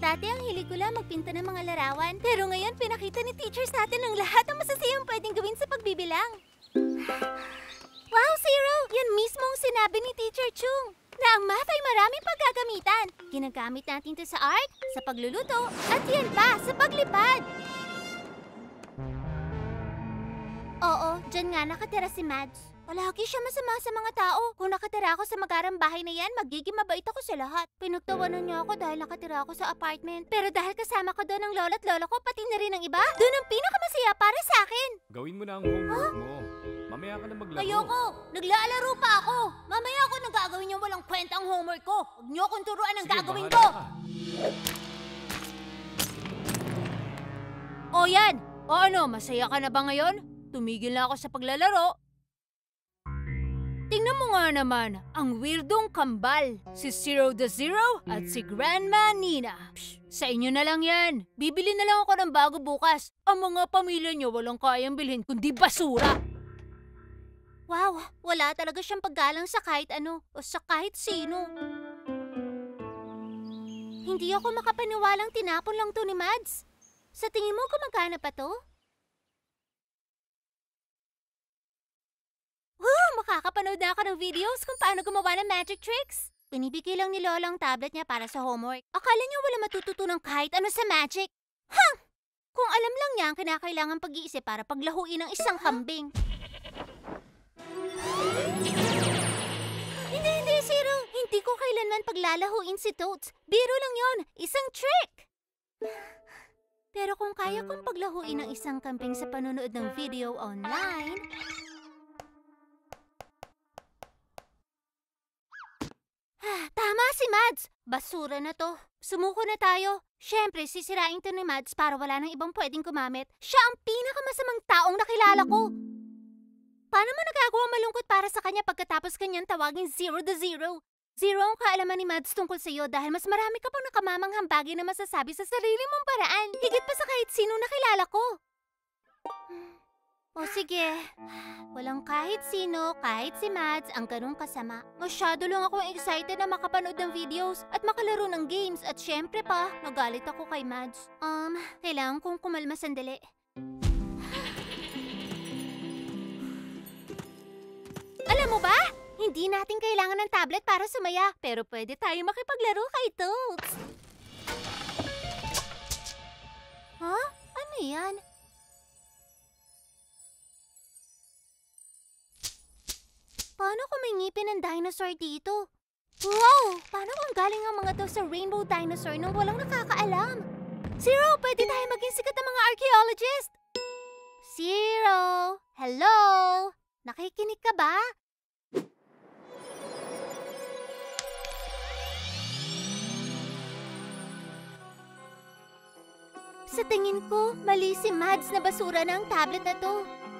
Dati ang hilig ko lang magpinta ng mga larawan, pero ngayon pinakita ni teacher sa atin ang lahat ng masasayang pwedeng gawin sa pagbibilang. Wow, Zero! Yan mismo ang sinabi ni Teacher Chung, na ang math ay maraming paggagamitan. Ginagamit natin ito sa art, sa pagluluto, at yan pa, sa paglipad. Oo, dyan nga nakatira si Madge. Palagi siya masama sa mga tao. Kung nakatira ako sa magarang bahay na yan, magiging mabait ako sa lahat. Pinagtawanan niya ako dahil nakatira ako sa apartment. Pero dahil kasama ko doon ang lolo at lolo ko, pati na rin ang iba, doon ang pinakamasaya para sa akin. Gawin mo na ang homework mo. Mamaya ka na maglaro. Ayoko! Naglalaro pa ako! Mamaya ako nang gagawin yung walang kwenta ang homework ko. Huwag niyo akong turuan ang gagawin ko! O yan! O ano, masaya ka na ba ngayon? Tumigil na ako sa paglalaro. Tingnan mo nga naman, ang weirdong kambal, si Zero the Zero at si Grandman Nina. Psh, sa inyo na lang yan. Bibili na lang ako ng bago bukas. Ang mga pamilya niyo walang kayang bilhin kundi basura. Wow, wala talaga siyang paggalang sa kahit ano o sa kahit sino. Hindi ako makapaniwalang tinapon lang to ni Mads. Sa tingin mo kumagana pa to? Makakapanood na ako ng videos kung paano gumawa ng magic tricks. Pinibigay lang ni Lolo ang tablet niya para sa homework. Akala niya wala matututunan kahit ano sa magic. Huh! Kung alam lang niya ang kinakailangan pag-iisip para paglahuin ng isang kambing. Hindi, Zero. Hindi ko kailanman paglalahuin si Toads. Biro lang yon, isang trick. Pero kung kaya kong paglahuin ng isang kambing sa panonood ng video online... Tama si Mads! Basura na to. Sumuko na tayo. Siyempre, sisirain to ni Mads para wala nang ibang pwedeng gumamit. Siya ang pinakamasamang taong nakilala ko. Paano mo nagagawa malungkot para sa kanya pagkatapos kanyang tawagin Zero the Zero? Zero ang kaalaman ni Mads tungkol sa iyo dahil mas marami ka pang nakamamanghang bagay na masasabi sa sarili mong paraan. Higit pa sa kahit sino nakilala ko. O sige, walang kahit sino, kahit si Mads, ang ganung kasama. Masyado lang akong excited na makapanood ng videos at makalaro ng games at syempre pa, nagalit ako kay Mads. Kailangan kong kumalma sandali. Alam mo ba? Hindi natin kailangan ng tablet para sumaya, pero pwede tayo makipaglaro kay Totes. Huh? Ano yan? Paano kung may ngipin ng dinosaur dito? Wow! Paano kung galing ang mga to sa Rainbow Dinosaur nung walang nakakaalam? Zero, pwede tayo maging sikat ng mga archaeologist! Zero! Hello! Nakikinig ka ba? Sa tingin ko, mali si Mads na basura na ang tablet na to.